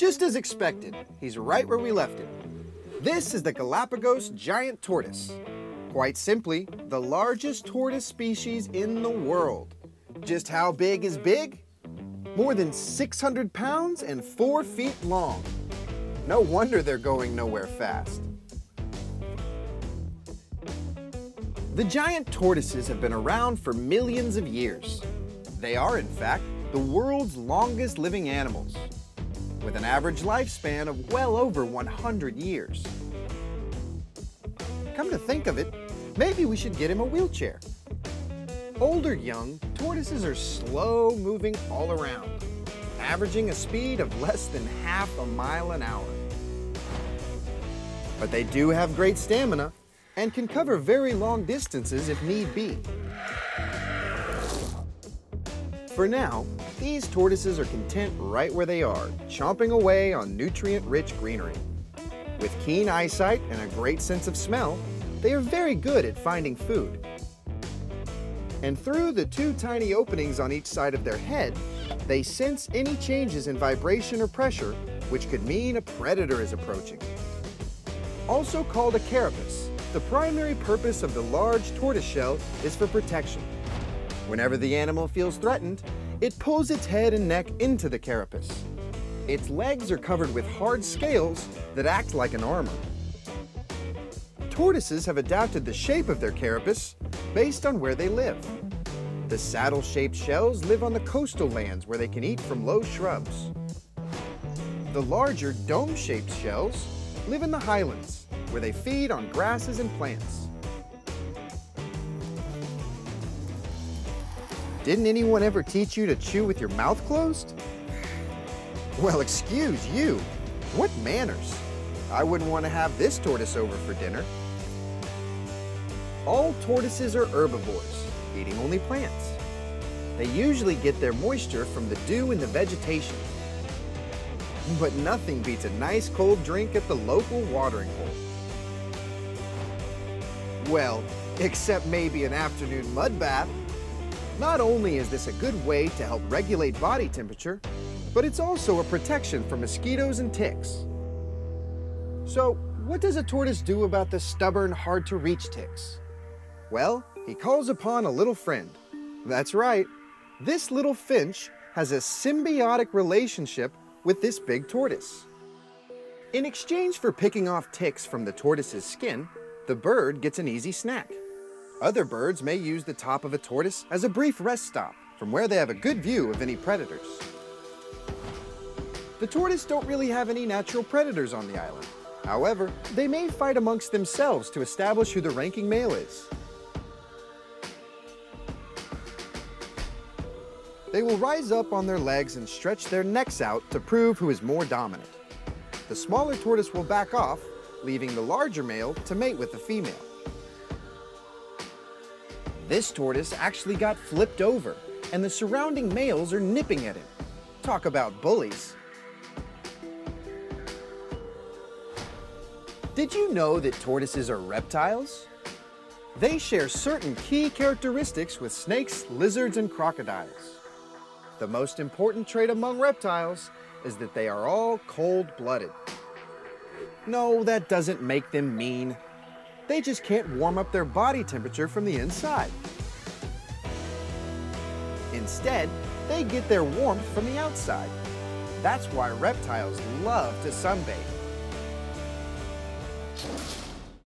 Just as expected, he's right where we left him. This is the Galapagos giant tortoise. Quite simply, the largest tortoise species in the world. Just how big is big? More than 600 pounds and 4 feet long. No wonder they're going nowhere fast. The giant tortoises have been around for millions of years. They are, in fact, the world's longest living animals, with an average lifespan of well over 100 years. Come to think of it, maybe we should get him a wheelchair. Old or young, tortoises are slow moving all around, averaging a speed of less than half a mile an hour. But they do have great stamina and can cover very long distances if need be. For now, these tortoises are content right where they are, chomping away on nutrient-rich greenery. With keen eyesight and a great sense of smell, they are very good at finding food. And through the two tiny openings on each side of their head, they sense any changes in vibration or pressure, which could mean a predator is approaching. Also called a carapace, the primary purpose of the large tortoiseshell is for protection. Whenever the animal feels threatened, it pulls its head and neck into the carapace. Its legs are covered with hard scales that act like an armor. Tortoises have adapted the shape of their carapace based on where they live. The saddle-shaped shells live on the coastal lands where they can eat from low shrubs. The larger dome-shaped shells live in the highlands where they feed on grasses and plants. Didn't anyone ever teach you to chew with your mouth closed? Well, excuse you. What manners? I wouldn't want to have this tortoise over for dinner. All tortoises are herbivores, eating only plants. They usually get their moisture from the dew in the vegetation. But nothing beats a nice cold drink at the local watering hole. Well, except maybe an afternoon mud bath. Not only is this a good way to help regulate body temperature, but it's also a protection from mosquitoes and ticks. So, what does a tortoise do about the stubborn, hard-to-reach ticks? Well, he calls upon a little friend. That's right, this little finch has a symbiotic relationship with this big tortoise. In exchange for picking off ticks from the tortoise's skin, the bird gets an easy snack. Other birds may use the top of a tortoise as a brief rest stop from where they have a good view of any predators. The tortoise don't really have any natural predators on the island. However, they may fight amongst themselves to establish who the ranking male is. They will rise up on their legs and stretch their necks out to prove who is more dominant. The smaller tortoise will back off, leaving the larger male to mate with the female. This tortoise actually got flipped over, and the surrounding males are nipping at him. Talk about bullies. Did you know that tortoises are reptiles? They share certain key characteristics with snakes, lizards, and crocodiles. The most important trait among reptiles is that they are all cold-blooded. No, that doesn't make them mean. They just can't warm up their body temperature from the inside. Instead, they get their warmth from the outside. That's why reptiles love to sunbathe.